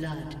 blood.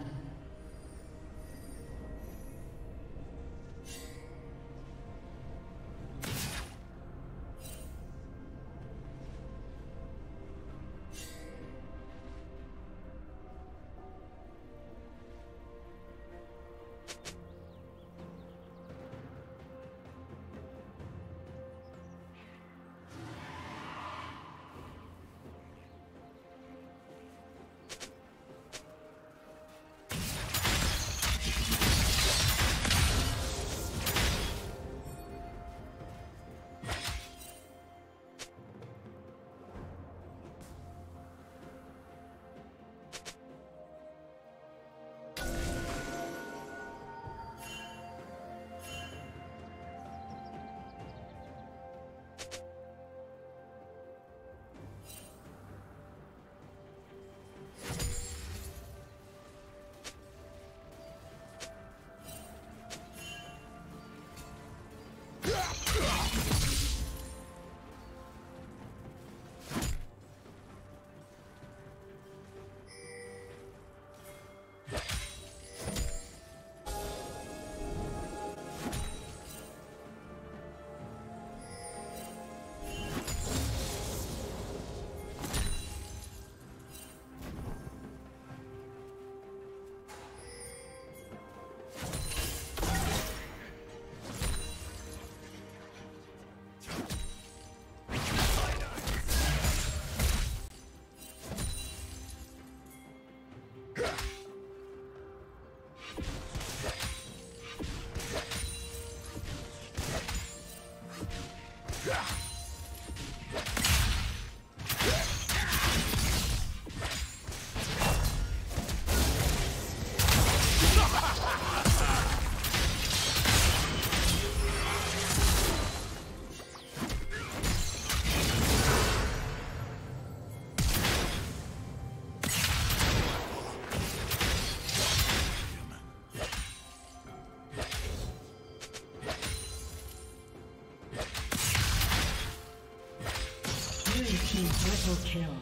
Triple kill.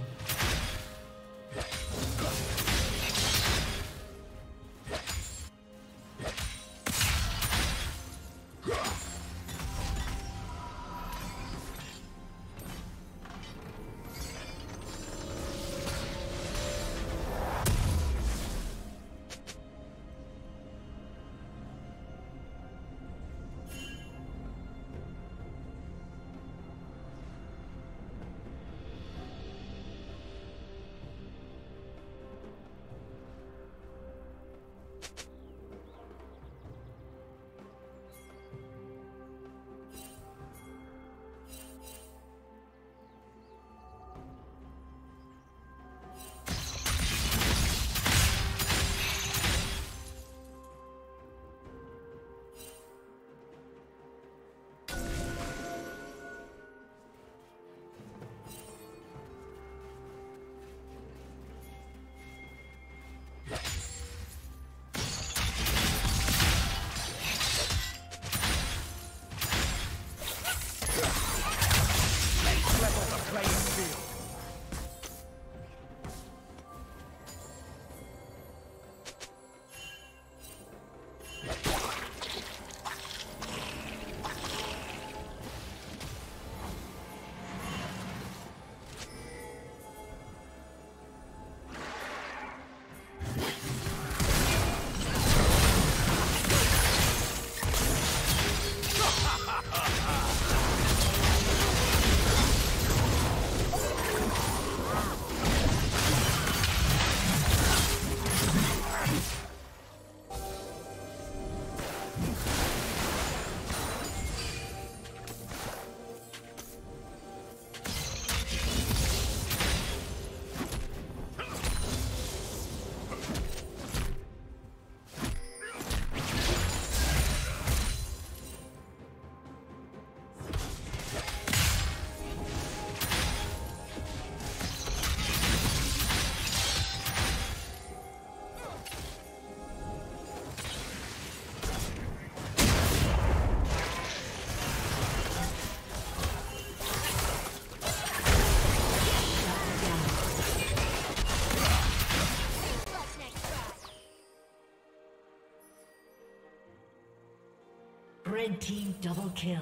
Red team double kill.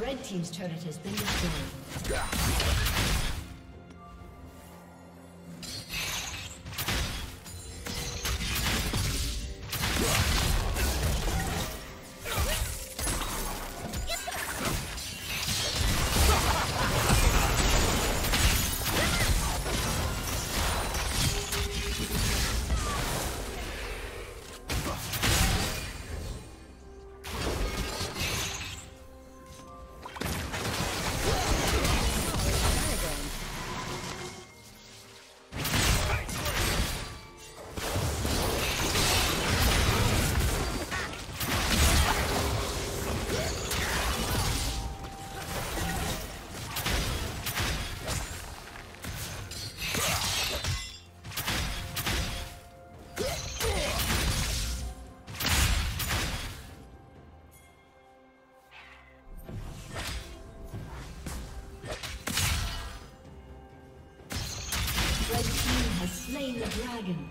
Red team's turret has been destroyed. Dragon.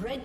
Red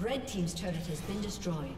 Red Team's turret has been destroyed.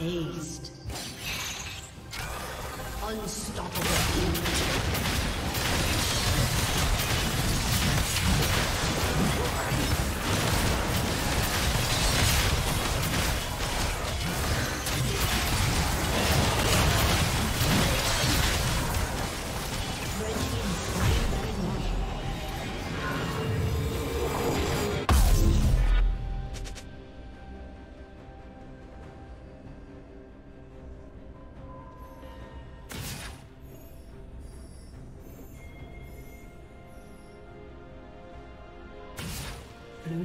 Aced. Unstoppable. Blue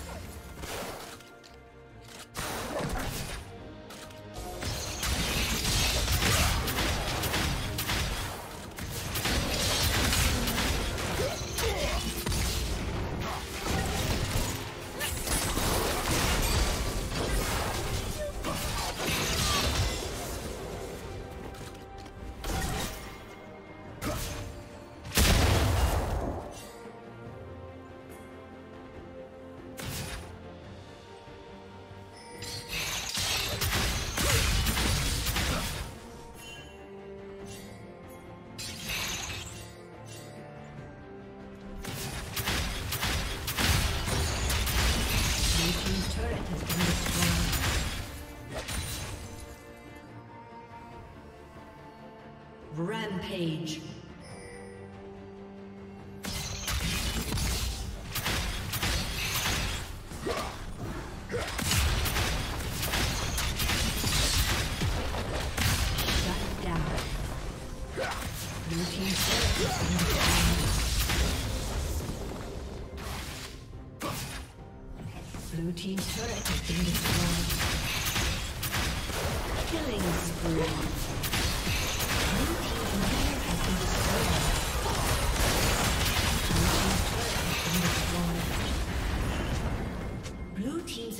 Rampage. Shut down. Blue team's turret has been destroyed. Killing spree. Blue team's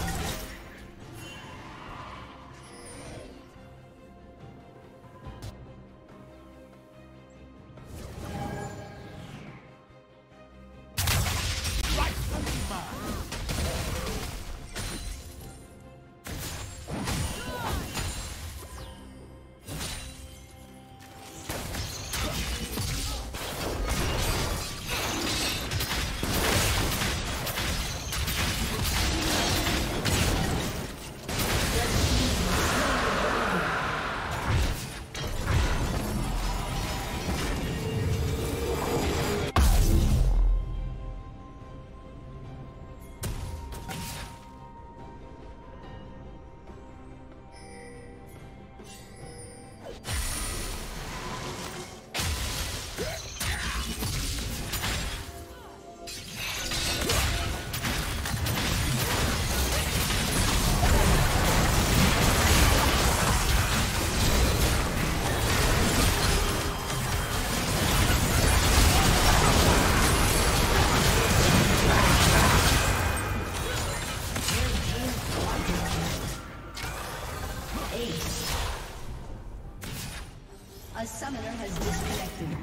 A summoner has disconnected.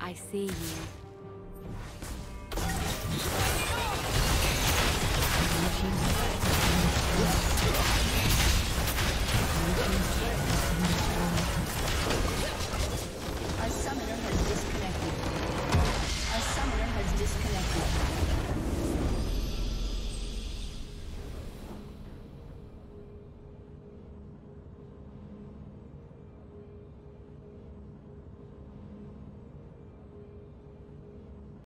I see you.